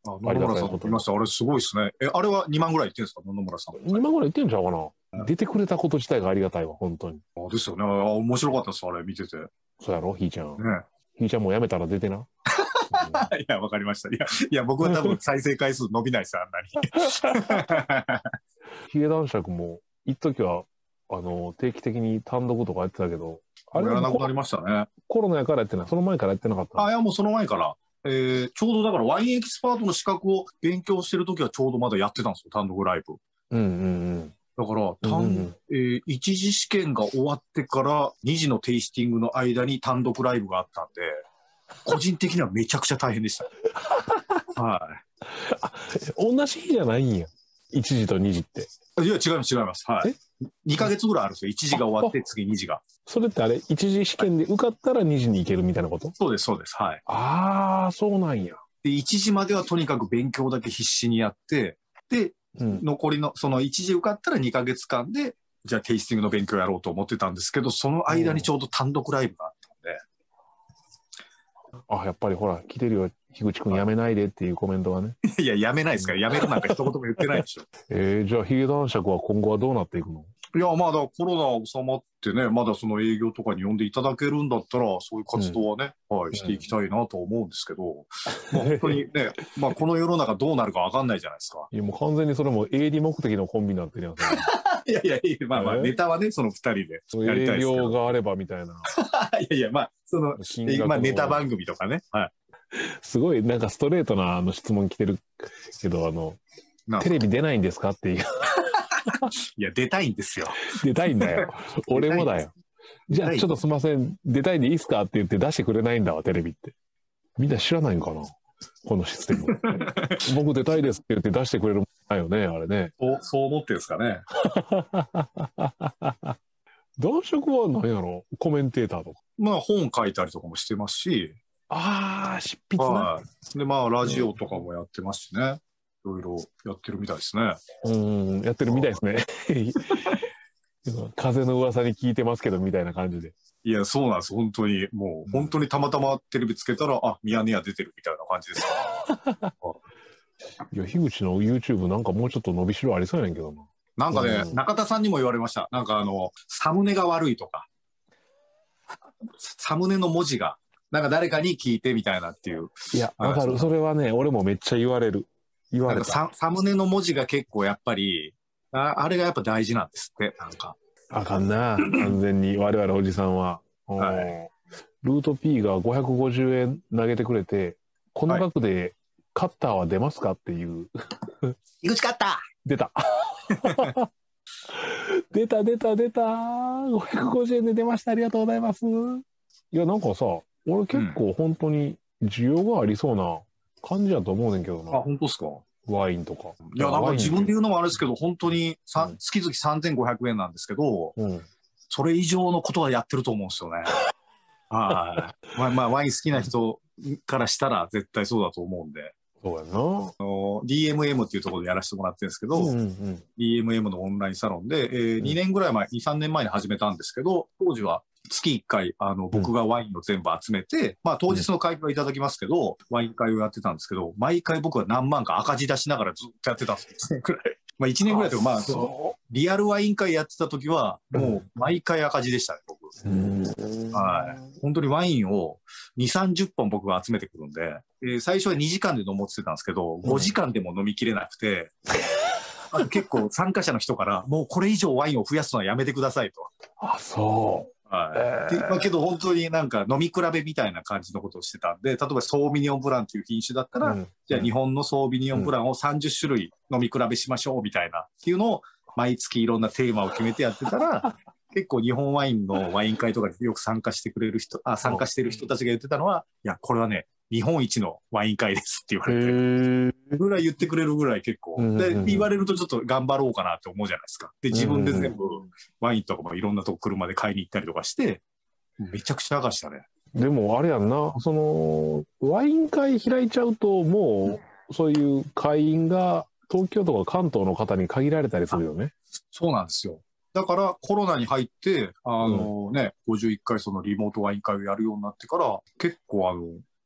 あ、野々村さんと言いました。あれすごいですね。え、あれは2万ぐらいいってるんですか、野々村さん。2万ぐらいいってんちゃうかな。出てくれたこと自体がありがたいわ、本当に。あ、ですよね。あ、面白かったです、あれ見てて。そうやろ、ひーちゃん。ね、ひーちゃんもうやめたら出てな。いや、わかりました。いや、僕は多分再生回数伸びないです、あんなに。ヒゲ男爵も、一時は、定期的に単独とかやってたけど、あれはなくなりましたね。コロナやからやってない。その前からやってなかった。あ、いや、もうその前から。ちょうどだからワインエキスパートの資格を勉強してる時はちょうどまだやってたんですよ、単独ライブ。うんうんうん。だから、一次試験が終わってから二次のテイスティングの間に単独ライブがあったんで、個人的にはめちゃくちゃ大変でした。はい。あ、同じ日じゃないんや。一次と二次って。いや、違います。はい。2ヶ月ぐらいあるんですよ。一次が終わって、次二次が。それってあれ、一次試験で受かったら二次に行けるみたいなこと？そうです、そうです。はい。ああ、そうなんや。で、一次まではとにかく勉強だけ必死にやって、で、うん、残りのその1次受かったら2ヶ月間でじゃあテイスティングの勉強やろうと思ってたんですけど、その間にちょうど単独ライブがあったんで、あ、やっぱりほら来てるよ樋口君、やめないでっていうコメントがね。いや、やめないですから、やめるなんか一言も言ってないでしょ。じゃあヒゲ男爵は今後はどうなっていくの？いや、まだコロナ収まってね、まだその営業とかに呼んでいただけるんだったら、そういう活動はね、うん、はい、していきたいなと思うんですけど、まあ本当にね、まあこの世の中どうなるか分かんないじゃないですか。いや、もう完全にそれも営利目的のコンビになってるやつ。いや、まあまあ、ネタはね、その2人でやりたいですけど。営業があればみたいな。いや、まあ、その、まあ、ネタ番組とかね。はい。すごい、なんかストレートな質問来てるけど、テレビ出ないんですかっていう。いや、出たいんですよ。出たいんだよ。俺もだよ。じゃあ、ちょっとすいません、出たいんでいいっすかって言って出してくれないんだわ、テレビって。みんな知らないんかな、このシステム。僕出たいですって言って出してくれるもんないよね、あれね。そう思ってるんですかね。男爵は何やろ、コメンテーターとか。まあ、本書いたりとかもしてますし。ああ、執筆ね。はい。で、まあ、ラジオとかもやってますしね。いろいろやってるみたいですね。うん、やってるみたいですね。風の噂に聞いてますけどみたいな感じで。いや、そうなんです。本当に、もう、本当にたまたまテレビつけたら、あ、ミヤネ屋出てるみたいな感じですから。いや、樋口の YouTube なんかもうちょっと伸びしろありそうやねんけどな。なんかね、中田さんにも言われました。なんかサムネが悪いとか、サムネの文字が、なんか誰かに聞いてみたいなっていう。いや、わかる。それはね、俺もめっちゃ言われる。なんかサムネの文字が結構やっぱり、あれがやっぱ大事なんですって、なんか。あかんな、完全に我々おじさんは。はい、ルート P が550円投げてくれて、この額でカッターは出ますかっていう。樋口カッター出た。出た。550円で出ました。ありがとうございます。いや、なんかさ、俺結構本当に需要がありそうな感じだと思うねんけどな。あ、本当ですか。ワインとか。いや、なんか自分で言うのもあれですけど、本当に月々3500円なんですけど、うん、それ以上のことはやってると思うんですよね。はい。まあ、ワイン好きな人からしたら絶対そうだと思うんで。そうやな。DMM っていうところでやらせてもらってるんですけど、DMM のオンラインサロンで、2年ぐらい前、2、3年前に始めたんですけど、当時は、月1回、僕がワインを全部集めて、まあ当日の会費はいただきますけど、ワイン会をやってたんですけど、毎回僕は何万か赤字出しながらずっとやってたんですよ。まあ1年ぐらいとか、まあその、リアルワイン会やってた時は、もう毎回赤字でしたね、僕。はい。本当にワインを2、30本僕が集めてくるんで、最初は2時間で飲もうとしてたんですけど、5時間でも飲みきれなくて、結構参加者の人から、もうこれ以上ワインを増やすのはやめてくださいと。あ、そう。はい。まあ、けど本当になんか飲み比べみたいな感じのことをしてたんで、例えばソービニオンブランっていう品種だったら、じゃあ日本のソービニオンブランを30種類飲み比べしましょうみたいなっていうのを毎月いろんなテーマを決めてやってたら、結構日本ワインのワイン会とかでよく参加してくれる人、参加してる人たちが言ってたのは、いや、これはね、日本一のワイン会ですって言われて、ぐらい言ってくれるぐらい結構。で、言われるとちょっと頑張ろうかなって思うじゃないですか。で、自分で全部ワインとかもいろんなとこ車で買いに行ったりとかして、めちゃくちゃ赤したね。でもあれやんな、ワイン会開いちゃうと、もう、そういう会員が東京とか関東の方に限られたりするよね。そうなんですよ。だからコロナに入って、51回そのリモートワイン会をやるようになってから、結構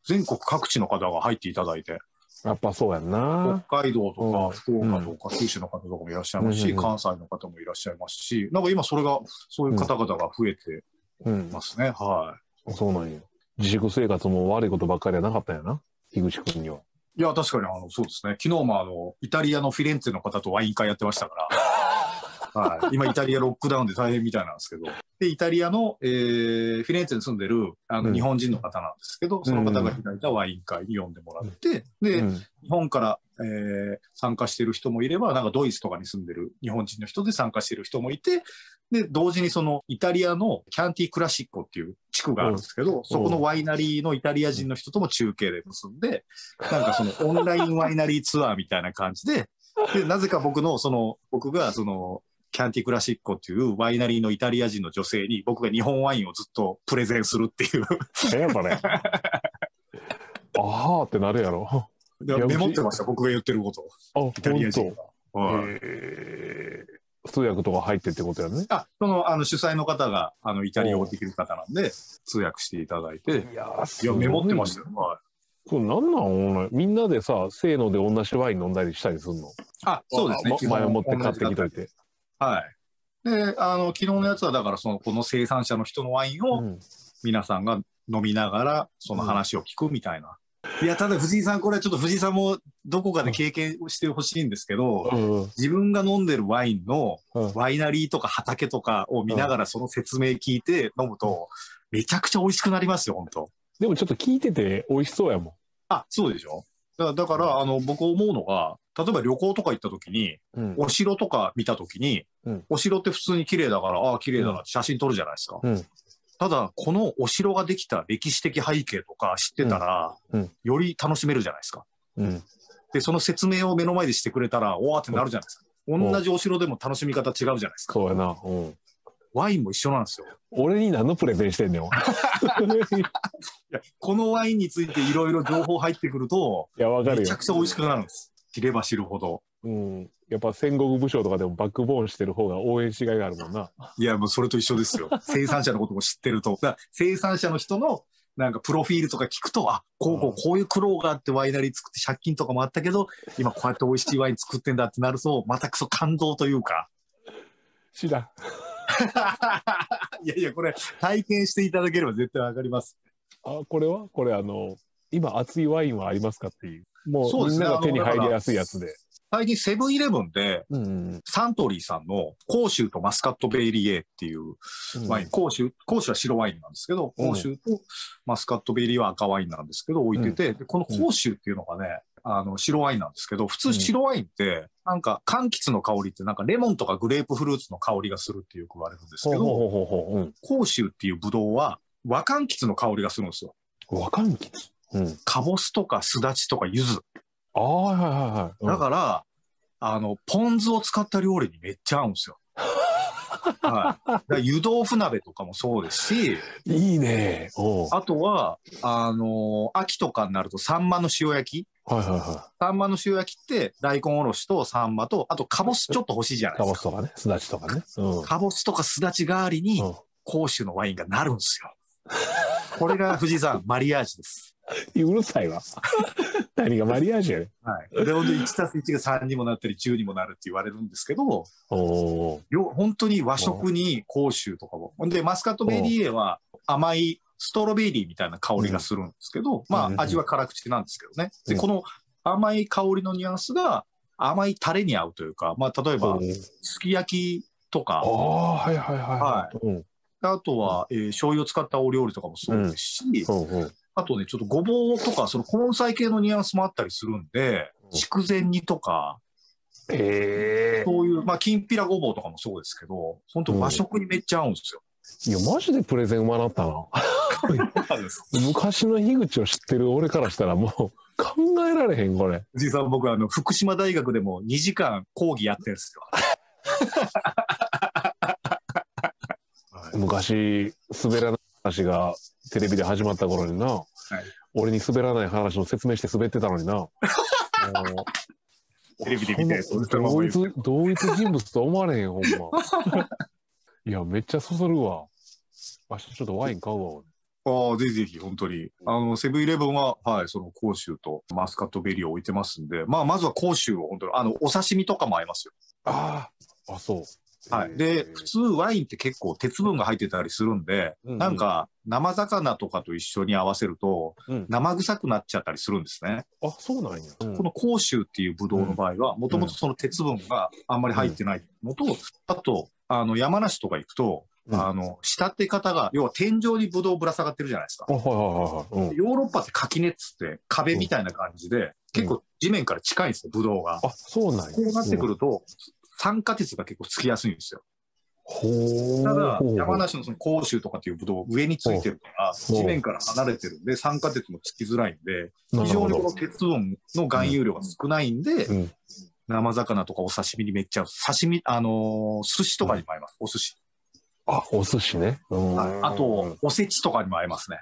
全国各地の方が入っていただいて。やっぱそうやんな。北海道とか福岡とか九州の方とかもいらっしゃいますし、関西の方もいらっしゃいますし、なんか今それが、そういう方々が増えてますね。はい。そうなんや。自粛生活も悪いことばっかりはなかったんやな、樋口君には。いや、確かにそうですね。昨日もイタリアのフィレンツェの方とワイン会やってましたから。はい、今イタリアロックダウンで大変みたいなんですけど、でイタリアの、フィレンツェに住んでる日本人の方なんですけど、その方が開いたワイン会に呼んでもらって、で日本から、参加してる人もいれば、なんかドイツとかに住んでる日本人の人で参加してる人もいて、で同時にそのイタリアのキャンティクラシッコっていう地区があるんですけど、そこのワイナリーのイタリア人の人とも中継で結んで、なんかそのオンラインワイナリーツアーみたいな感じで、でなぜか僕がそのキャンティクラシッコっていうワイナリーのイタリア人の女性に僕が日本ワインをずっとプレゼンするっていう。やっぱね。ああってなるやろ。メモってました、僕が言ってることを。イタリア人が。通訳とか入ってってことやね。主催の方がイタリア語できる方なんで、通訳していただいて。いや、メモってましたよ。これなんなん、みんなでさ、せーので同じワイン飲んだりしたりするの？あ、そうですね。前もって買ってきといて。はい。で、昨日のやつは、だから、この生産者の人のワインを、皆さんが飲みながら、その話を聞くみたいな。いや、ただ、藤井さん、これはちょっと藤井さんも、どこかで経験してほしいんですけど、自分が飲んでるワインの、ワイナリーとか畑とかを見ながら、その説明聞いて飲むと、めちゃくちゃ美味しくなりますよ、本当。でも、ちょっと聞いてて、美味しそうやもん。あ、そうでしょ？だから、僕思うのが、例えば旅行とか行った時に、お城とか見た時に、お城って普通に綺麗だから、ああ、綺麗だなって写真撮るじゃないですか。ただ、このお城ができた歴史的背景とか知ってたら、より楽しめるじゃないですか。で、その説明を目の前でしてくれたら、おーってなるじゃないですか。同じお城でも楽しみ方違うじゃないですか。そうやな。ワインも一緒なんですよ。俺に何のプレゼンしてんねん。このワインについていろいろ情報入ってくると、めちゃくちゃ美味しくなるんです。知れば知るほど。やっぱ戦国武将とかでもバックボーンしてる方が応援しがいがあるもんな。いや、もうそれと一緒ですよ。生産者のことも知ってると。だから生産者の人のなんかプロフィールとか聞くと、あ、こういう苦労があってワイナリー作って借金とかもあったけど、今こうやって美味しいワイン作ってんだってなると、またくそ感動というか。知らん。いやいや、これ体験していただければ絶対わかります。あ、これ今熱いワインはありますかっていう。もうみんなが手に入りやすいやつで。最近セブンイレブンで、サントリーさんの甲州とマスカットベイリエっていうワイン、甲州は白ワインなんですけど、甲州とマスカットベイリエは赤ワインなんですけど、置いてて、でこの甲州っていうのがね、白ワインなんですけど、普通白ワインって、なんか柑橘の香りってなんかレモンとかグレープフルーツの香りがするってよく言われるんですけど、甲州っていうブドウは和柑橘の香りがするんですよ。和柑橘？カボスとかスダチとか柚子。だから、ポン酢を使った料理にめっちゃ合うんですよ。湯豆腐鍋とかもそうですし、いいね。あとは、秋とかになると、サンマの塩焼き。サンマの塩焼きって、大根おろしとサンマと、あと、カボスちょっと欲しいじゃないですか。カボスとかね、スダチとかね。カボスとかスダチ代わりに、甲州のワインがなるんですよ。これが藤井さん、マリアージュです。うるさいわ。何がマリアージュやね。で、ほんと1+1が3にもなったり10にもなるって言われるんですけど、本当に和食に甲州とかも。で、マスカットベリーエは甘いストロベリーみたいな香りがするんですけど、まあ味は辛口なんですけどね。で、この甘い香りのニュアンスが甘いタレに合うというか、まあ例えば、すき焼きとか。あとは、醤油を使ったお料理とかもそうですし、あとね、ちょっとごぼうとか、根菜系のニュアンスもあったりするんで、筑前煮とか、そういう、まあ、きんぴらごぼうとかもそうですけど、本当和食にめっちゃ合うんですよ。いや、マジでプレゼンうまなったな。昔の樋口を知ってる俺からしたら、もう考えられへん、これ。藤井さん、僕、福島大学でも2時間講義やってるんですよ。昔、滑らない話が、テレビで始まった頃にな、俺に滑らない話の説明して滑ってたのにな。テレビで見て、同一人物と思われへん、ほんま。いや、めっちゃそそるわ。明日ちょっとワイン買うわ。ああ、ぜひぜひ、本当に。セブンイレブンは、はい、その、甲州とマスカットベリーを置いてますんで、まあ、まずは甲州を本当に、お刺身とかも合いますよ。ああ、あ、そう。はい。で、普通ワインって結構鉄分が入ってたりするんで、うんうん、なんか、生魚とかと一緒に合わせると、うん、生臭くなっちゃったりするんですね。あ、そうなんや。うん、この甲州っていうブドウの場合は、もともとその鉄分があんまり入ってないのと、うん、あと、山梨とか行くと、仕立て方が、要は天井にブドウぶら下がってるじゃないですか。ヨーロッパって垣根っつって壁みたいな感じで、うん、結構地面から近いんですよ、ブドウが。あ、そうなんや。こうなってくると、酸化鉄が結構つきやすいんですよ。ただ、山梨のその甲州とかっていうブドウ上についてるから、地面から離れてるんで、酸化鉄もつきづらいんで、非常にこの鉄分の含有量が少ないんで、生魚とかお刺身にめっちゃ、刺身、寿司とかにも合います、お寿司。あ、お寿司ね。あと、おせちとかにも合いますね。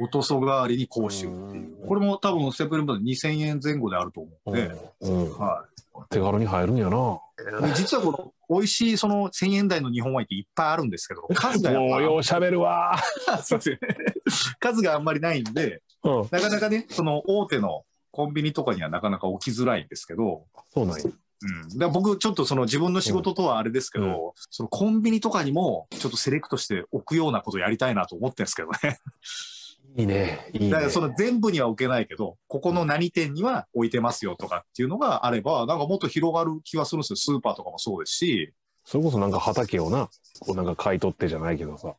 おとそ代わりに甲州っていう。これも多分セブンイレブンで2000円前後であると思うんで。手軽に入るんやな。実はこの、美味しいその1000円台の日本ワインっていっぱいあるんですけど、数が。もうようしゃべるわ。そうですよね。数があんまりないんで、なかなかね、その大手のコンビニとかにはなかなか置きづらいんですけど。そうなんや。だ僕、ちょっとその自分の仕事とはあれですけど、そのコンビニとかにも、ちょっとセレクトして置くようなことやりたいなと思ってるんですけどね。いいね。いいね。だからその全部には置けないけど、ここの何店には置いてますよとかっていうのがあれば、なんかもっと広がる気はするんですよ。スーパーとかもそうですし。それこそなんか畑をな、こうなんか買い取ってじゃないけどさ。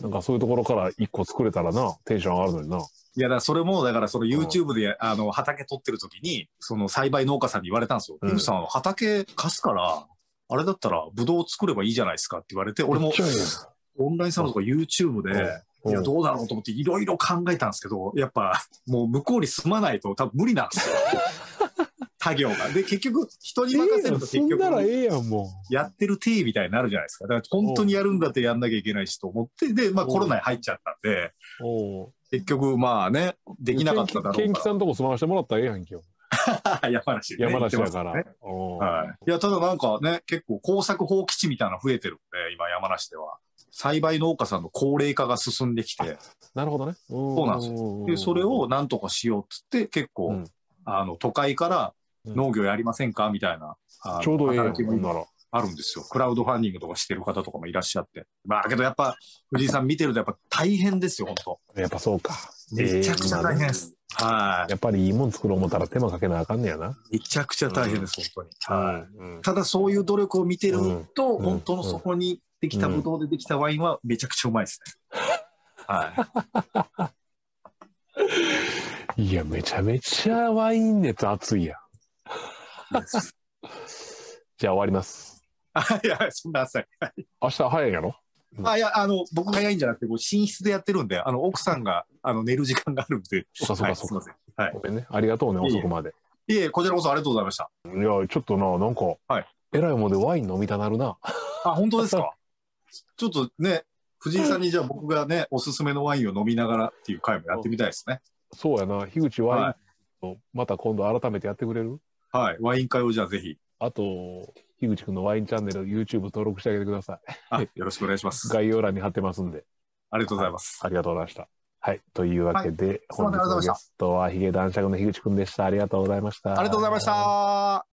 なんかそういうところから一個作れたらな、テンション上がるのにな。いや、だからそれも、だからその YouTube で、畑取ってる時に、その栽培農家さんに言われたんですよ。井口さん、畑貸すから、あれだったら、ブドウを作ればいいじゃないですかって言われて、俺も、オンラインサロンとか YouTube で、いや、どうだろうと思っていろいろ考えたんですけど、やっぱ、もう向こうに住まないと多分無理なんですよ。作業が。で、結局、人に任せると結局、やってる体みたいになるじゃないですか。だから本当にやるんだってやんなきゃいけないしと思って、で、まあコロナに入っちゃったんで、結局、まあね、できなかっただろうから。ケンキさんとこ住まわしてもらったらええやんけよ。山梨ね。山梨だから。いや、ただなんかね、結構耕作放棄地みたいなの増えてるんで、今山梨では。栽培農家さんの高齢化が進んできて。なるほどね。そうなんですよ。で、それをなんとかしようっつって、結構、都会から、農業やりませんかみたいな。ちょうどいいなら。あるんですよ。クラウドファンディングとかしてる方とかもいらっしゃって。まあ、けどやっぱ、藤井さん見てるとやっぱ大変ですよ、本当。やっぱそうか。めちゃくちゃ大変です。はい。やっぱりいいもん作ろう思ったら手間かけなあかんねやな。めちゃくちゃ大変です、本当に。はい。ただそういう努力を見てると、本当のそこにできたブドウでできたワインはめちゃくちゃうまいですね。はい。いや、めちゃめちゃワイン熱熱いやん。じゃあ終わります。いや、そんな浅い。明日早いやろ？いや、僕が早いんじゃなくて、寝室でやってるんで、奥さんが寝る時間があるんで。そうかそうかそうか。はい。ごめんね。ありがとうね、遅くまで。いえ、こちらこそありがとうございました。いや、ちょっとな、なんか、えらいもんでワイン飲みたなるな。あ、本当ですか？ちょっとね、藤井さんにじゃあ僕がね、おすすめのワインを飲みながらっていう回もやってみたいですね。そうやな、樋口ワイン、また今度改めてやってくれる？はい、ワイン会をじゃあぜひ。あと、樋口くんのワインチャンネル、YouTube 登録してあげてください。よろしくお願いします。概要欄に貼ってますんで。ありがとうございます。ありがとうございました。はい、というわけで、本日のゲストはヒゲ男爵の樋口くんでした。ありがとうございました。ありがとうございました。